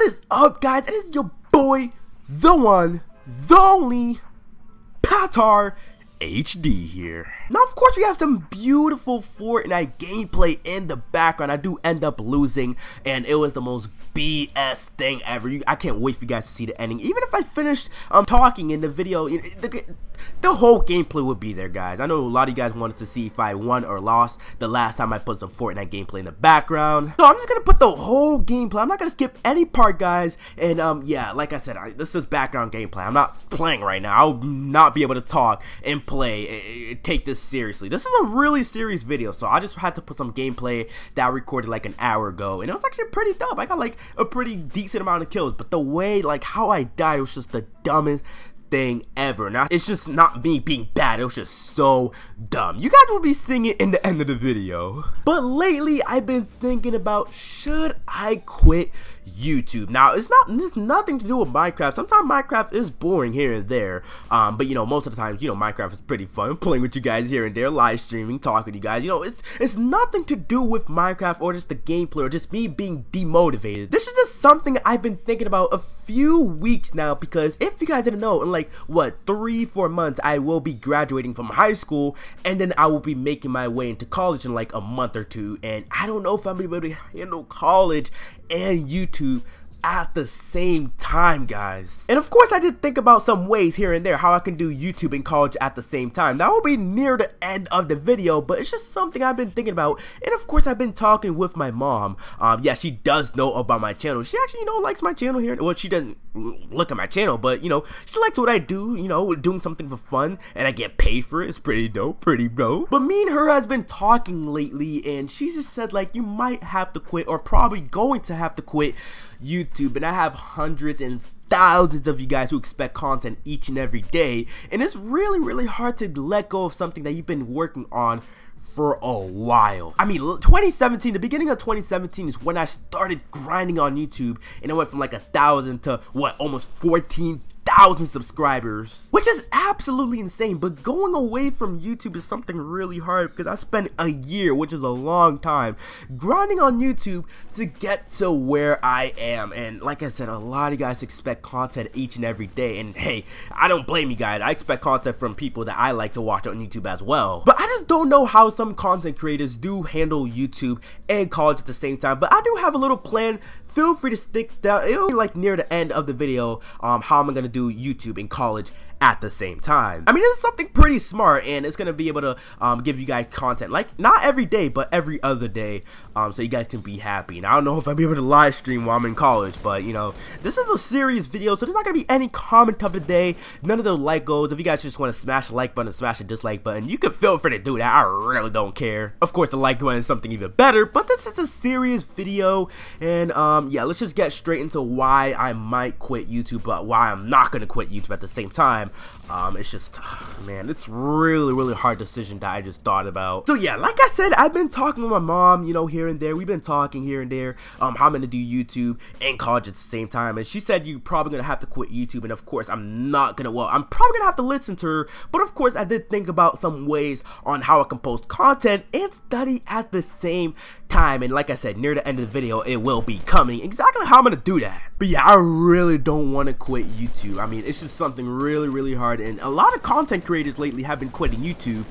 What is up, guys? It is your boy, the one, the only, PatarHD here. Now, of course, we have some beautiful Fortnite gameplay in the background. I do end up losing, and it was the most BS thing ever. I can't wait for you guys to see the ending. Even if I finished talking in the video, the whole gameplay would be there, guys. I know a lot of you guys wanted to see if I won or lost the last time I put some Fortnite gameplay in the background. So I'm just gonna put the whole gameplay. I'm not gonna skip any part, guys. And yeah, like I said, this is background gameplay. I'm not playing right now. I'll not be able to talk and play. Take this seriously. This is a really serious video, so I just had to put some gameplay that I recorded like an hour ago, and it was actually pretty dope. I got like a pretty decent amount of kills, but the way like how I died was just the dumbest thing ever. Now, it's just not me being bad, it was just so dumb. You guys will be seeing it in the end of the video. But lately I've been thinking about, should I quit YouTube? Now, it's nothing to do with Minecraft. Sometimes Minecraft is boring here and there, but you know, most of the times, you know, Minecraft is pretty fun, playing with you guys here and there, live streaming, talking to you guys. You know, it's nothing to do with Minecraft or just the gameplay or just me being demotivated. This is just something I've been thinking about a few weeks now, because if you guys didn't know, in like what, 3-4 months, I will be graduating from high school, and then I will be making my way into college in like a month or two, and I don't know if I'm able to handle college and YouTube at the same time, guys. And of course I did think about some ways here and there how I can do YouTube and college at the same time. That will be near the end of the video, but it's just something I've been thinking about. And of course I've been talking with my mom. Yeah, she does know about my channel. She actually, you know, likes my channel here. Well, she doesn't look at my channel, but you know, she likes what I do, you know, doing something for fun and I get paid for it. It's pretty dope, pretty bro. But me and her has been talking lately, and she just said like, you might have to quit, or probably going to have to quit YouTube. And I have hundreds and thousands of you guys who expect content each and every day, and it's really hard to let go of something that you've been working on for a while. I mean, 2017, the beginning of 2017 is when I started grinding on YouTube, and it went from like 1,000 to what, almost 14,000 subscribers, which is absolutely insane. But going away from YouTube is something really hard, because I spent a year, which is a long time, grinding on YouTube to get to where I am. And like I said, a lot of guys expect content each and every day, and hey, I don't blame you guys. I expect content from people that I like to watch on YouTube as well, but I just don't know how some content creators do handle YouTube and college at the same time. But I do have a little plan. Feel free to stick down, it'll be like near the end of the video, how am I gonna do YouTube and college at the same time. I mean, this is something pretty smart, and it's gonna be able to give you guys content, like not every day, but every other day, so you guys can be happy. And I don't know if I'll be able to live stream while I'm in college, but you know, this is a serious video, so there's not gonna be any comment of the day, none of the like goals. If you guys just wanna smash the like button and smash the dislike button, you can feel free to do that, I really don't care. Of course, the like button is something even better, but this is a serious video, and yeah, let's just get straight into why I might quit YouTube, but why I'm not gonna quit YouTube at the same time. It's just, man, it's really hard decision that I just thought about. So yeah, like I said, I've been talking with my mom, you know, here and there. We've been talking here and there, how I'm gonna do YouTube and college at the same time. And she said, you're probably gonna have to quit YouTube. And of course, I'm not gonna, well, I'm probably gonna have to listen to her. But of course, I did think about some ways on how I can post content and study at the same time. And like I said, near the end of the video, it will be coming. Exactly how I'm gonna do that. But yeah, I really don't want to quit YouTube. I mean, it's just something really hard, and a lot of content creators lately have been quitting YouTube.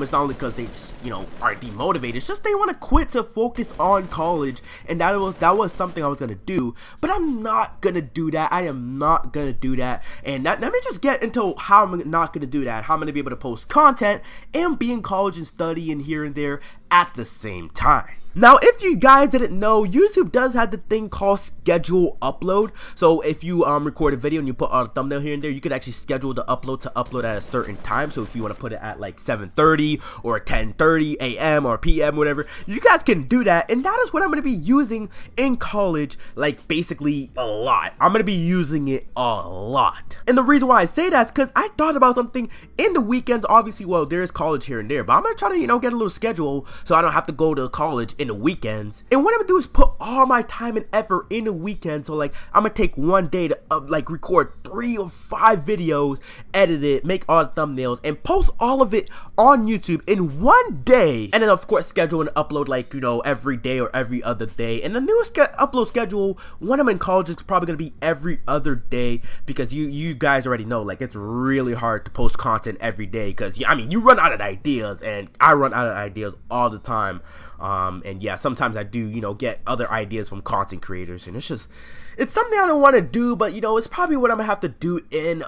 It's not only because they just, you know, are demotivated, it's just they want to quit to focus on college, and that was something I was gonna do, but I'm not gonna do that. I am not gonna do that. And let me just get into how I'm not gonna do that, how I'm gonna be able to post content and be in college and study and here and there at the same time. Now, if you guys didn't know, YouTube does have the thing called schedule upload. So if you record a video and you put a thumbnail here and there, you could actually schedule the upload to upload at a certain time. So if you want to put it at like 7:30 or 10:30 a.m. or p.m., whatever, you guys can do that. And that is what I'm going to be using in college, like basically a lot. I'm going to be using it a lot. And the reason why I say that is because I thought about something in the weekends. Obviously, well, there is college here and there, but I'm going to try to, you know, get a little schedule so I don't have to go to college in the weekends. And what I'm gonna do is put all my time and effort in the weekend. So like I'm gonna take one day to like record 3 or 5 videos, edit it, make all the thumbnails, and post all of it on YouTube in one day. And then of course schedule and upload like, you know, every day or every other day. And the new upload schedule when I'm in college is probably gonna be every other day, because you guys already know like it's really hard to post content every day, because I mean you run out of ideas, and I run out of ideas all the time. And yeah, sometimes I do, you know, get other ideas from content creators, and it's just, it's something I don't want to do, but you know, it's probably what I'm gonna have to do in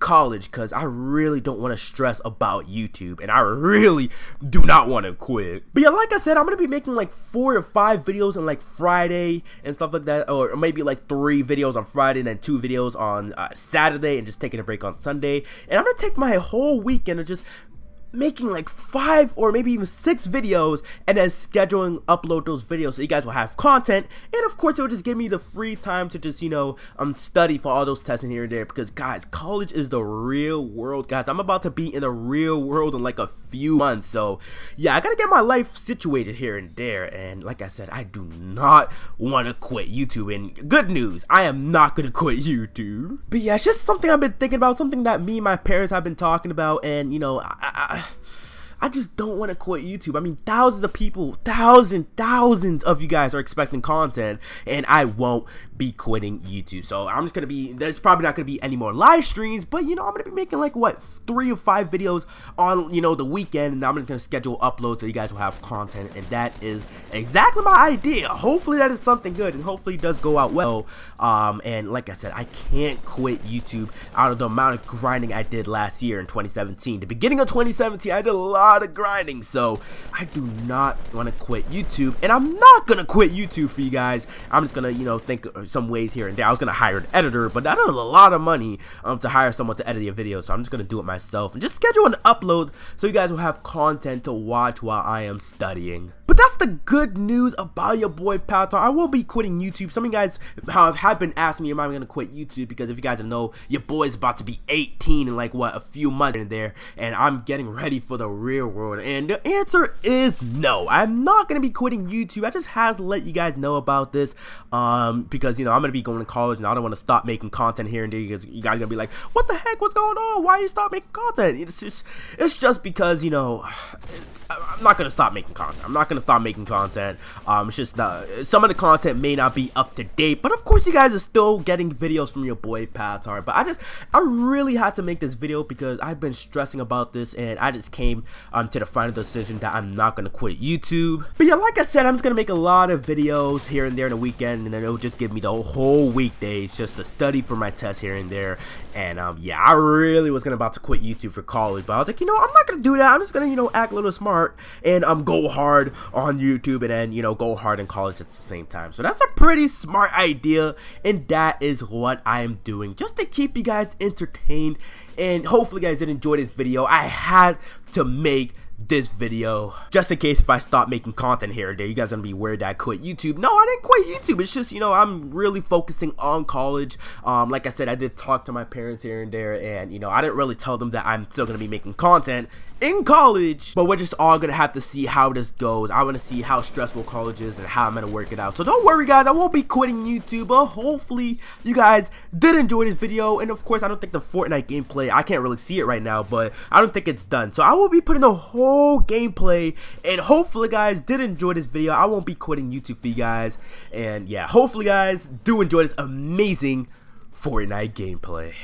college, because I really don't want to stress about YouTube, and I really do not want to quit. But yeah, like I said, I'm gonna be making like 4 or 5 videos on like Friday and stuff like that, or maybe like 3 videos on Friday and then 2 videos on Saturday, and just taking a break on Sunday. And I'm gonna take my whole weekend and just making like 5 or maybe even 6 videos, and then scheduling upload those videos, so you guys will have content. And of course it will just give me the free time to just, you know, study for all those tests in here and there, because guys, college is the real world, guys. I'm about to be in the real world in like a few months, so yeah, I gotta get my life situated here and there. And like I said, I do not want to quit YouTube, and good news, I am not gonna quit YouTube. But yeah, it's just something I've been thinking about, something that me and my parents have been talking about. And you know, I just don't want to quit YouTube. I mean, thousands of people, thousands of you guys are expecting content, and I won't be quitting YouTube. So I'm just going to be, there's probably not going to be any more live streams, but you know, I'm going to be making like what, 3 or 5 videos on, you know, the weekend, and I'm just going to schedule uploads so you guys will have content. And that is exactly my idea. Hopefully that is something good, and hopefully it does go out well. And like I said, I can't quit YouTube out of the amount of grinding I did last year in 2017. The beginning of 2017, I did a lot of grinding, so I do not want to quit YouTube, and I'm not gonna quit YouTube for you guys. I'm just gonna, you know, think of some ways here and there. I was gonna hire an editor, but I don't have a lot of money to hire someone to edit your video, so I'm just gonna do it myself and just schedule an upload so you guys will have content to watch while I am studying. But that's the good news about your boy Patar. I will be quitting YouTube. Some of you guys have been asking me, am I gonna quit YouTube? Because if you guys don't know, your boy's about to be 18 in like what, a few months in there, and I'm getting ready for the real world. And the answer is no, I'm not gonna be quitting YouTube. I just had to let you guys know about this, because you know, I'm gonna be going to college, and I don't want to stop making content here and there, because you guys are gonna be like, what the heck, what's going on, why you stop making content? It's just because, you know, I'm not gonna stop making content. I'm not gonna stop making content. It's just not, some of the content may not be up to date, but of course you guys are still getting videos from your boy Patar. But I really had to make this video, because I've been stressing about this, and I just came to the final decision that I'm not gonna quit YouTube. But yeah, like I said, I'm just gonna make a lot of videos here and there in the weekend, and then it'll just give me the whole weekdays just to study for my tests here and there. And yeah, I really was about to quit YouTube for college, but I was like, you know, I'm not gonna do that. I'm just gonna, you know, act a little smart, and go hard on YouTube, and then, you know, go hard in college at the same time. So that's a pretty smart idea, and that is what I am doing, just to keep you guys entertained. And hopefully you guys did enjoy this video. I had to make this video just in case if I stop making content here and there, you guys are gonna be worried that I quit YouTube. No, I didn't quit YouTube. It's just, you know, I'm really focusing on college. Like I said, I did talk to my parents here and there, and you know, I didn't really tell them that I'm still gonna be making content in college, but we're just all gonna have to see how this goes. I want to see how stressful college is and how I'm gonna work it out. So don't worry guys, I won't be quitting YouTube, but hopefully you guys did enjoy this video. And of course, I don't think the Fortnite gameplay, I can't really see it right now, but I don't think it's done, so I will be putting a whole gameplay. And hopefully guys did enjoy this video. I won't be quitting YouTube for you guys. And yeah, hopefully guys do enjoy this amazing Fortnite gameplay.